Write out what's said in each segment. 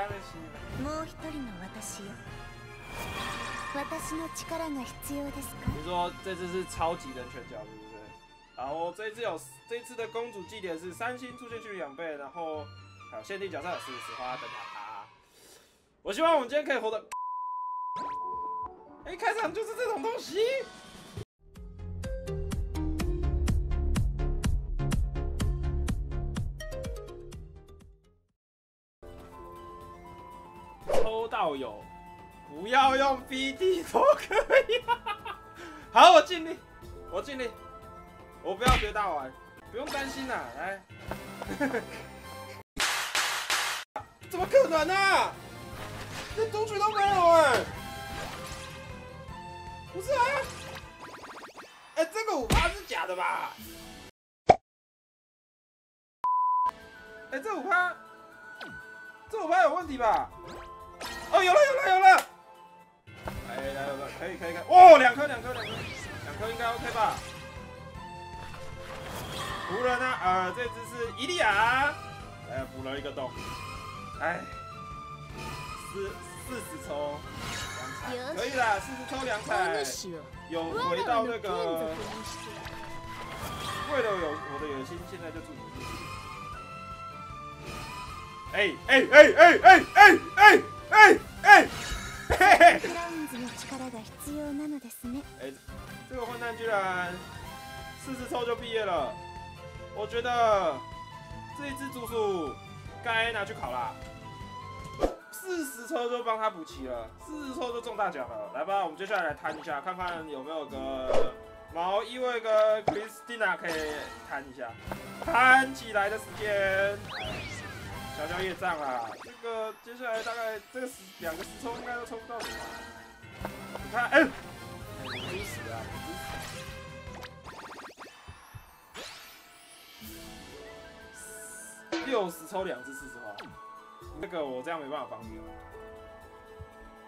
もう一人の私よ。私の力が必要ですか？你说这只是超级人权角是不是？然后这一次有这次的公主祭典是3星出现距离2倍，然后还有限定角色有40花灯啊。我希望我们今天可以活得。哎，开场就是这种东西。 抽到有，不要用 BD 都可以、啊。好，我尽力，我尽力，我不要学大丸，不用担心啦。来，怎么可能啊？连读取都没有哎、欸！不是啊？哎、欸，这个5%是假的吧？哎、欸，这5%，这5%有问题吧？ 哦，有了有了有了！哎，来来来，可以可以可以！哦，2颗，应该 OK 吧？湖人呢？这只是伊利亚，补了一个洞。哎，40抽2彩，可以啦，40抽2彩，有回到那个。为了有我的野心，现在就祝你幸福。哎！这个混蛋居然40抽就毕业了，我觉得这一只竹鼠该拿去烤啦。40抽就帮他补齐了，40抽就中大奖了。来吧，我们接下来摊一下，看看有没有个毛衣卫跟 Christina 可以摊一下，摊起来的时间。 小小业障啦，这个接下来大概这个2个10抽应该都抽不到什么。你看，哎、欸，50啊！60抽2只40花，这个我这样没办法帮你了，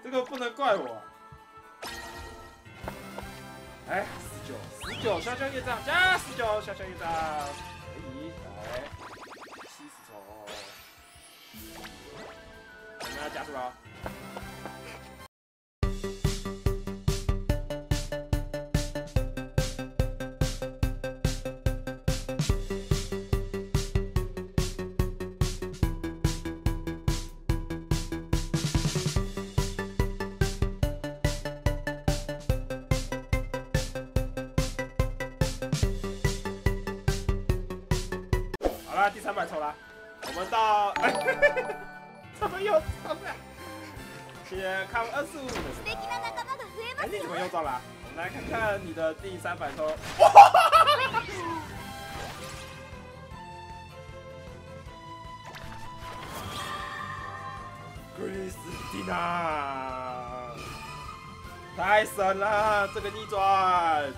这个不能怪我、啊。哎、欸，19小小业障加19小小业障，可以，来。 那加速了。好啦，第300抽啦，我们到。怎么又中了？先看25。哎，你怎么又中了？我们来看看你的第300抽。Christina， 太神了！这个逆转，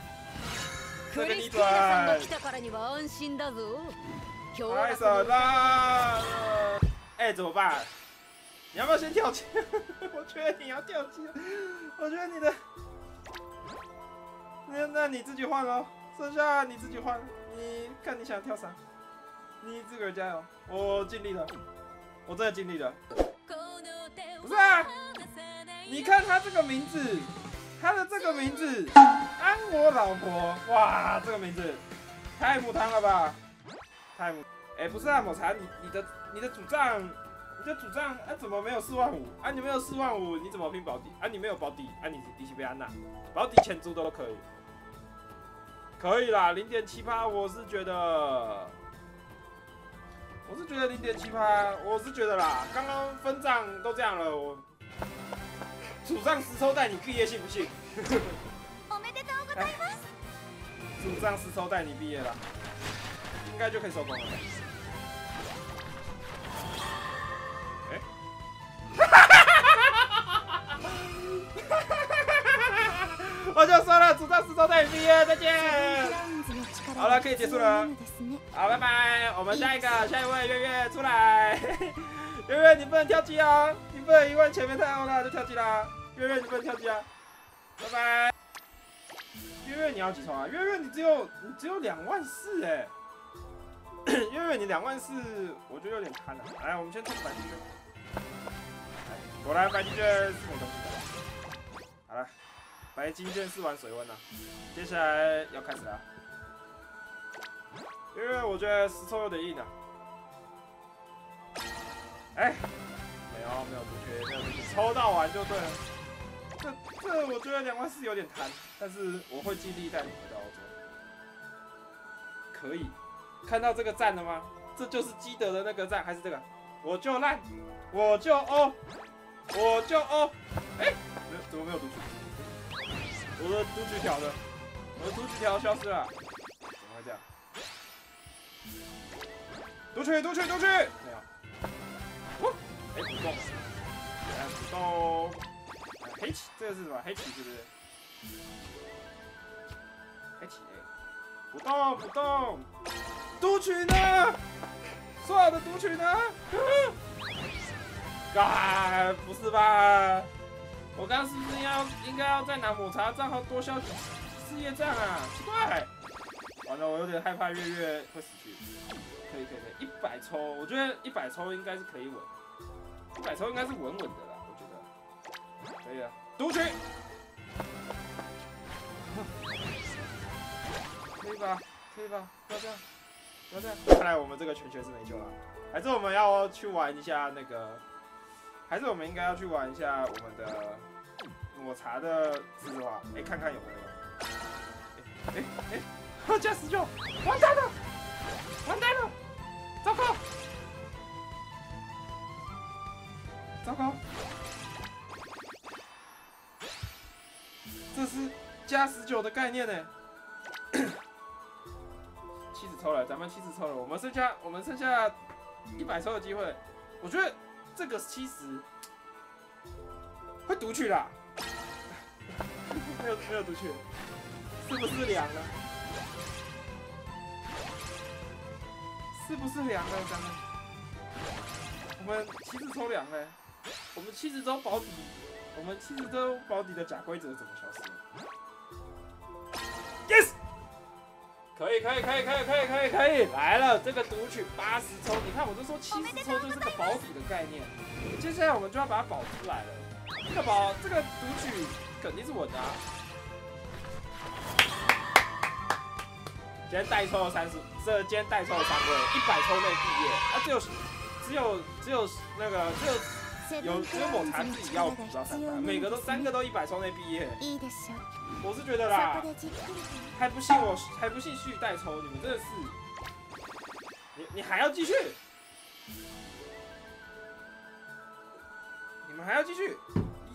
这个逆转，太神了！哎，怎么办？ 你要不要先跳起？我觉得你要跳起，我觉得你的，那你自己换咯，剩下你自己换，你看你想跳啥，你自个儿加油，我尽力了，我真的尽力了。不是啊，你看他这个名字，他的这个名字，安我老婆，哇，这个名字太母汤了吧，太母，哎，不是啊，抹茶，你的主账。 你的主账啊，怎么没有45000？啊，你没有45000，你怎么拼保底？啊，你没有保底，啊，你利息被安娜，保底前租都可以，可以啦，0.7%，我是觉得0.7%，我是觉得啦，刚刚分账都这样了，我主账10抽带你毕业信不信？主账10抽带你毕业了，应该就可以收工了。 我就说了，主张10周再见，再见。好了，可以结束了。好，拜拜。我们下一位月月出来。月月，你不能跳机啊！你不能因为前面太欧了就跳机啦。月月，你不能跳机啊！拜拜。月月，你要几抽啊？月月，你只有24000哎。月月，你24000，我觉得有点贪了。来，我们先抽白金。果然白金卷是没东西的。好了，白金卷是玩水温了，接下来要开始了。因为我觉得石头有点硬啊。哎，没有不缺，没有不缺，抽到完就对了。这我觉得2万4有点贪，但是我会尽力带你回到欧洲。可以，看到这个站了吗？这就是基德的那个站，还是这个？我就烂，我就欧，我就欧。哎、欸，怎么没有读取？我的读取条呢？我的读取条消失了，怎么会这样？读取，没有。哦，哎、欸，不动，哎，不动。黑棋，这个是什么？黑棋是不是？黑棋、欸，不动。读取呢？所有的读取呢？啊，不是吧？我刚是不是应该要再拿抹茶账号多消事业账啊？奇怪，完了，我有点害怕月会死去。可以，100抽，我觉得100抽应该是可以稳，100抽应该是稳的啦，我觉得可以啊。读取，可以吧？不要这样。看来我们这个全学是没救了，还是我们要去玩一下那个，还是我们应该要去玩一下我们的抹茶的自制化，哎、欸，看看有没有。哎，加19，完蛋了！糟糕！这是加19的概念呢。70抽了，咱们70抽了，我们剩下100抽的机会。我觉得这个70会读取啦，没有读取，是不是凉了？咱们？我们70抽凉了，我们70抽保底的假规则怎么消失了 ？Yes， 可以，来了，这个读取80抽，你看我就说70抽就是个保底的概念，接下来我们就要把它保出来了。这个读取肯定是稳的、啊。今天代抽了30，今天代抽了3位，100抽内毕业。啊，只有抹茶自己要补到300，每个都100抽内毕业。我是觉得啦，还不信续代抽，你们真的是，你还要继续，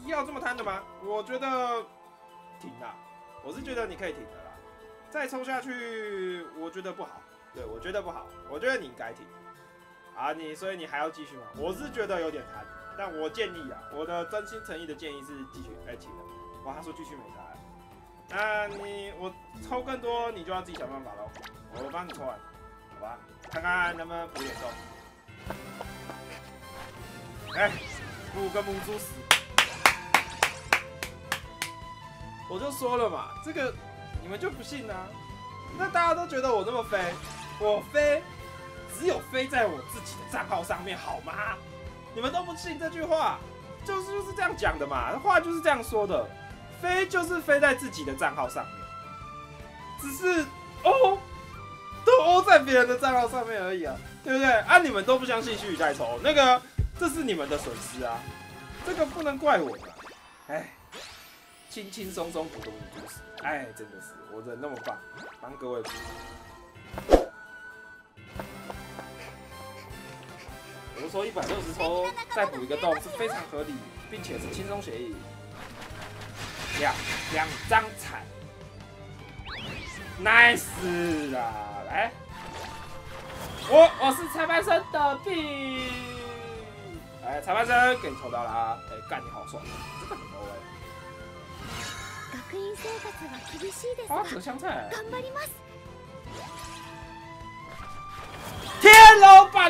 要这么贪的吗？我觉得停啦，我是觉得你可以停的啦。再抽下去，我觉得不好。对，我觉得不好，我觉得你应该停。啊，所以你还要继续吗？我是觉得有点贪，但我建议啊，我的真心诚意的建议是继续，停了。哇，他说继续没差。那我抽更多，你就要自己想办法喽。我帮你抽完，好吧？看看能不能补点洞。哎、欸，5个母猪死。我就说了嘛，这个。你们就不信啊？那大家都觉得我那么飞，我飞，只有飞在我自己的账号上面，好吗？你们都不信这句话，就是这样讲的嘛，话就是这样说的，飞就是飞在自己的账号上面，只是都在别人的账号上面而已啊，对不对？啊，你们都不相信虚与代抽，那个这是你们的损失啊，这个不能怪我吧？哎。轻松补个50，哎，真的是我人那么棒，帮各位补。我说160抽再补一个洞是非常合理，并且是轻松协议。两张彩 ，nice 啦！来，我是裁判生的病。哎，裁判生给你抽到了啊！哎，干你好爽，这个很欧哎。花泽香菜，天龙八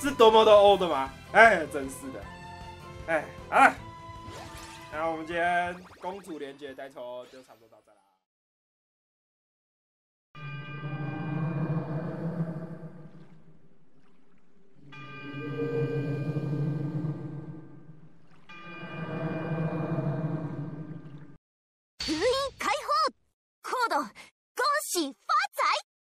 是多么的old的吗？哎，真是的。哎，好了，那我们今天公主连结代收就差不多到这了。